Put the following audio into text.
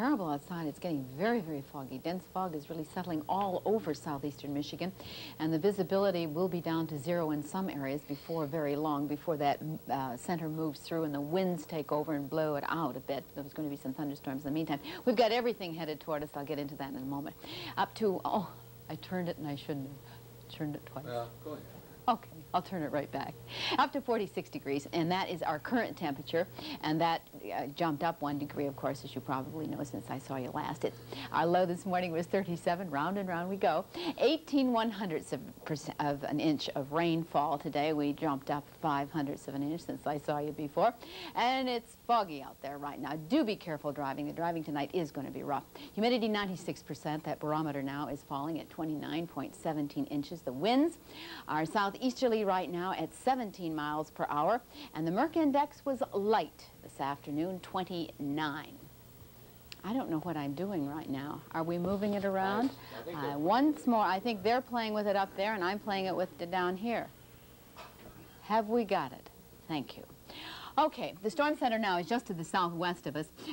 terrible outside. It's getting very, very foggy. Dense fog is really settling all over southeastern Michigan, and the visibility will be down to zero in some areas before very long, before that center moves through and the winds take over and blow it out a bit. There's going to be some thunderstorms in the meantime. We've got everything headed toward us. I'll get into that in a moment. Up to, oh, I turned it and I shouldn't have turned it twice. Go ahead. Okay, I'll turn it right back. Up to 46 degrees, and that is our current temperature, and that jumped up 1 degree, of course, as you probably know since I saw you last. Our low this morning was 37, round and round we go. 18/100ths of an inch of rainfall today. We jumped up 5/100ths of an inch since I saw you before, and it's foggy out there right now. Do be careful driving. The driving tonight is going to be rough. Humidity 96%. That barometer now is falling at 29.17 inches. The winds are southeasterly right now at 17 miles per hour, and the Merck Index was light this afternoon, 29. I don't know what I'm doing right now. Are we moving it around? Once more, I think they're playing with it up there, and I'm playing it with it down here. Have we got it? Thank you. Okay, the storm center now is just to the southwest of us.